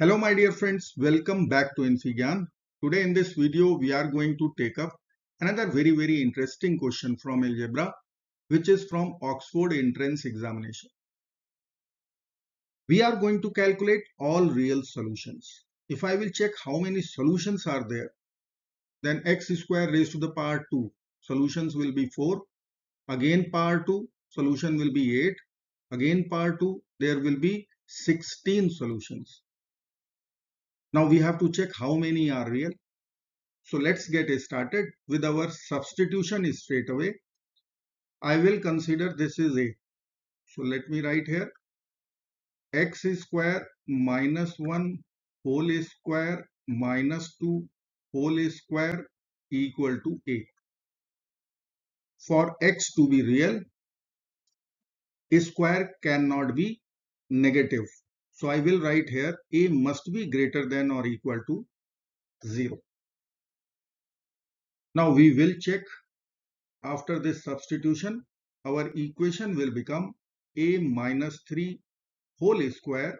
Hello my dear friends, welcome back to infyGyan. Today in this video we are going to take up another very interesting question from algebra, which is from Oxford entrance examination. We are going to calculate all real solutions. If I will check how many solutions are there, then x square raised to the power 2 solutions will be 4, again power 2 solution will be 8, again power 2 there will be 16 solutions. Now we have to check how many are real. So let's get started with our substitution straight away. I will consider this is a. So let me write here x square minus 1 whole square minus 2 whole square equal to a. For x to be real, square cannot be negative. So I will write here a must be greater than or equal to 0. Now we will check after this substitution, our equation will become a minus 3 whole square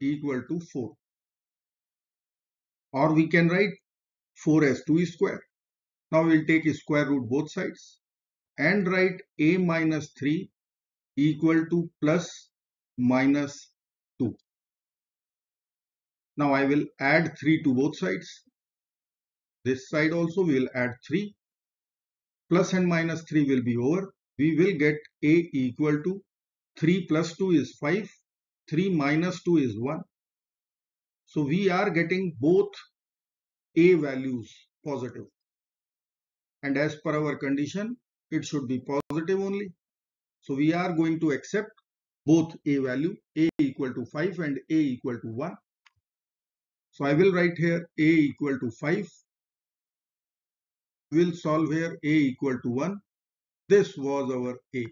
equal to 4. Or we can write 4 as 2 square. Now we will take a square root both sides and write a minus 3 equal to plus minus 2. Now I will add 3 to both sides. This side also we will add 3. Plus and minus 3 will be over. We will get a equal to 3 plus 2 is 5. 3 minus 2 is 1. So we are getting both a values positive. And as per our condition, it should be positive only. So we are going to accept both a value, a equal to 5 and a equal to 1. So I will write here a equal to 5. We will solve here a equal to 1. This was our a.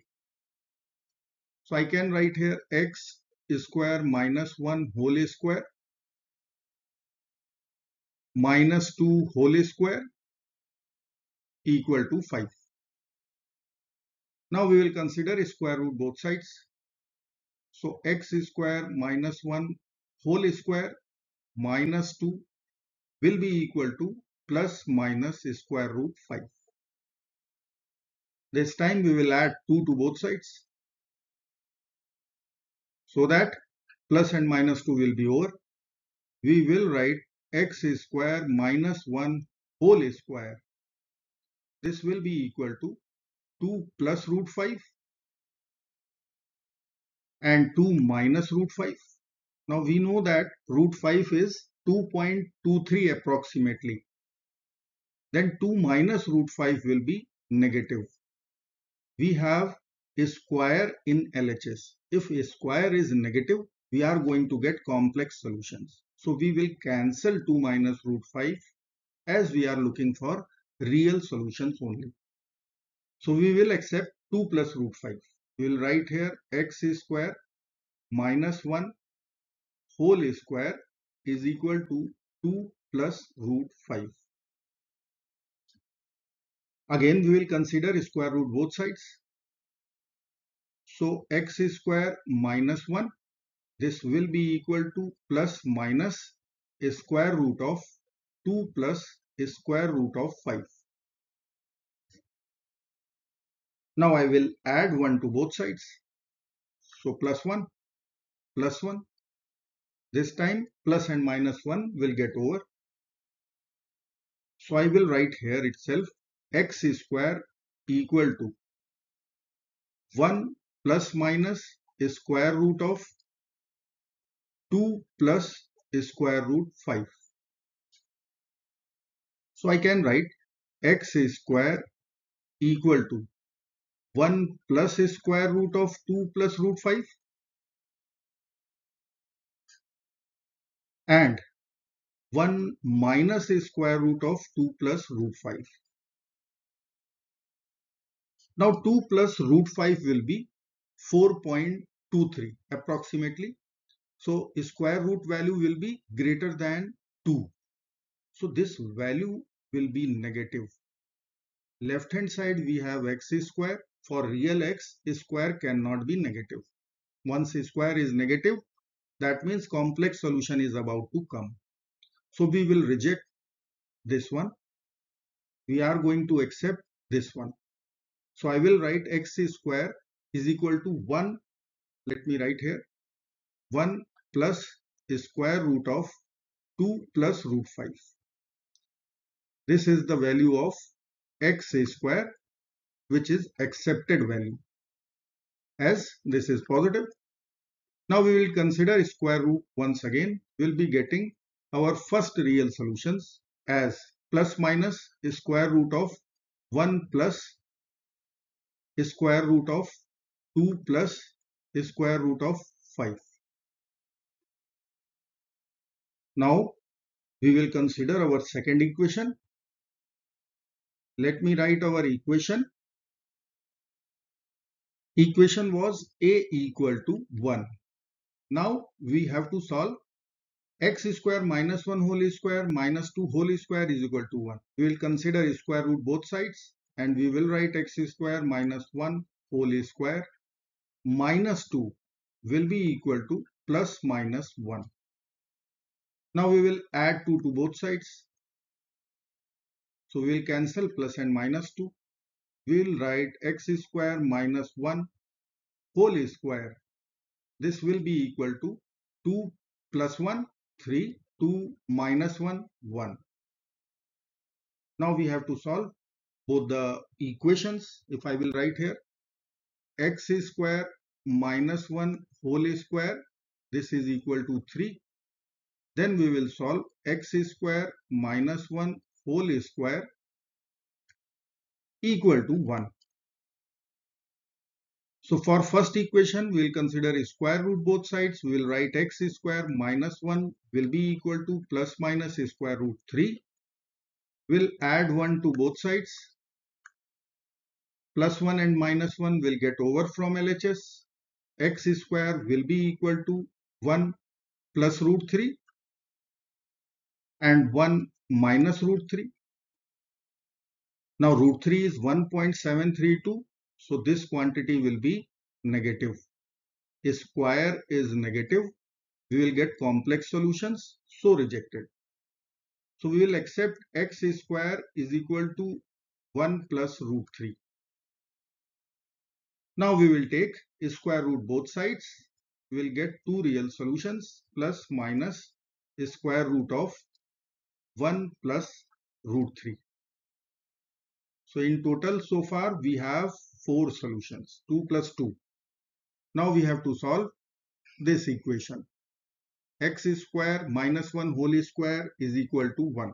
So I can write here x square minus 1 whole square minus 2 whole square equal to 5. Now we will consider square root both sides. So x square minus 1 whole square minus 2 will be equal to plus minus square root 5. This time we will add 2 to both sides. So that plus and minus 2 will be over. We will write x square minus 1 whole square. This will be equal to 2 plus root 5. And 2 minus root 5. Now we know that root 5 is 2.23 approximately. Then 2 minus root 5 will be negative. We have a square in LHS. If a square is negative, we are going to get complex solutions. So we will cancel 2 minus root 5 as we are looking for real solutions only. So we will accept 2 plus root 5. We will write here x square minus 1 whole square is equal to 2 plus root 5. Again we will consider square root both sides. So x square minus 1, this will be equal to plus minus square root of 2 plus square root of 5. Now I will add 1 to both sides. So plus 1, plus 1. This time plus and minus 1 will get over. So I will write here itself x square equal to 1 plus minus square root of 2 plus square root 5. So I can write x square equal to 1 plus square root of 2 plus root 5 and 1 minus square root of 2 plus root 5. Now 2 plus root 5 will be 4.23 approximately. So square root value will be greater than 2. So this value will be negative. Left hand side we have x square. For real x, square cannot be negative. Once square is negative, That means complex solution is about to come. So we will reject this one. We are going to accept this one. So I will write x square is equal to 1. Let me write here 1 plus square root of 2 plus root 5. This is the value of x square, which is accepted value, as this is positive. Now we will consider square root once again. We will be getting our first real solutions as plus minus square root of 1 plus square root of 2 plus square root of 5. Now we will consider our second equation. Let me write our equation. Equation was a equal to 1. Now we have to solve x square minus 1 whole square minus 2 whole square is equal to 1. We will consider square root both sides and we will write x square minus 1 whole square minus 2 will be equal to plus minus 1. Now we will add 2 to both sides. So we will cancel plus and minus 2. We will write x square minus 1 whole square. This will be equal to 2 plus 1, 3, 2 minus 1, 1. Now we have to solve both the equations. If I will write here x square minus 1 whole square, this is equal to 3. Then we will solve x square minus 1 whole square equal to 1. So for first equation, we will consider square root both sides. We will write x square minus 1 will be equal to plus minus square root 3. We will add 1 to both sides. Plus 1 and minus 1 will get over from LHS. X square will be equal to 1 plus root 3 and 1 minus root 3. Now root 3 is 1.732. So this quantity will be negative. Square is negative. We will get complex solutions, so rejected. So we will accept x square is equal to 1 plus root 3. Now we will take square root both sides. We will get two real solutions plus minus square root of 1 plus root 3. So in total so far we have 4 solutions, 2 plus 2. Now we have to solve this equation. X square minus 1 whole square is equal to 1.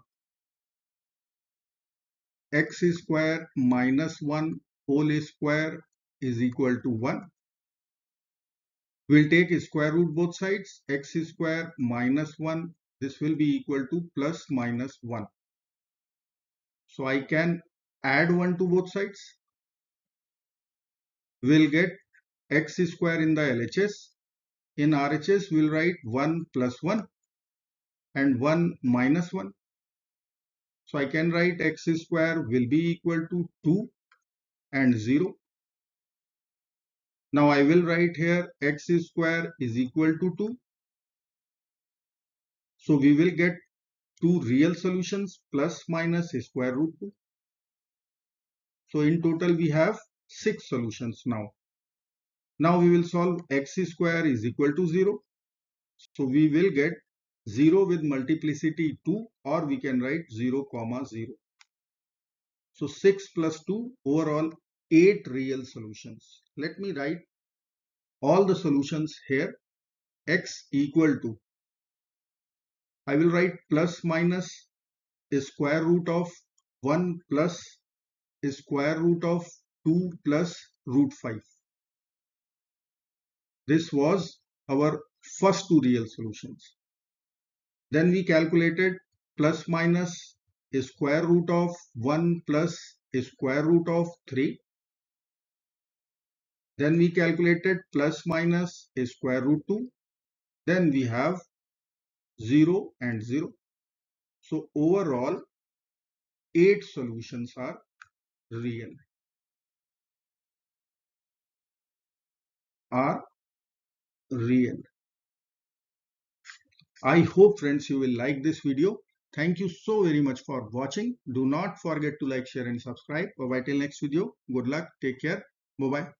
X square minus 1 whole square is equal to 1. We'll take square root both sides. X square minus 1, this will be equal to plus minus 1. So I can add 1 to both sides. We'll get x square in the LHS. In RHS we'll write 1 plus 1 and 1 minus 1. So I can write x square will be equal to 2 and 0. Now I will write here x square is equal to 2. So we will get two real solutions plus minus square root 2. So in total we have 6 solutions now. Now we will solve x square is equal to 0. So we will get 0 with multiplicity 2, or we can write 0, 0. So 6 plus 2, overall 8 real solutions. Let me write all the solutions here. X equal to, I will write plus minus square root of 1 plus square root of 2 plus root 5. This was our first two real solutions. Then we calculated plus minus square root of 1 plus square root of 3. Then we calculated plus minus square root 2. Then we have 0 and 0. So overall 8 solutions are real. I hope friends you will like this video. Thank you so very much for watching. Do not forget to like, share and subscribe. Bye bye till next video. Good luck. Take care. Bye bye.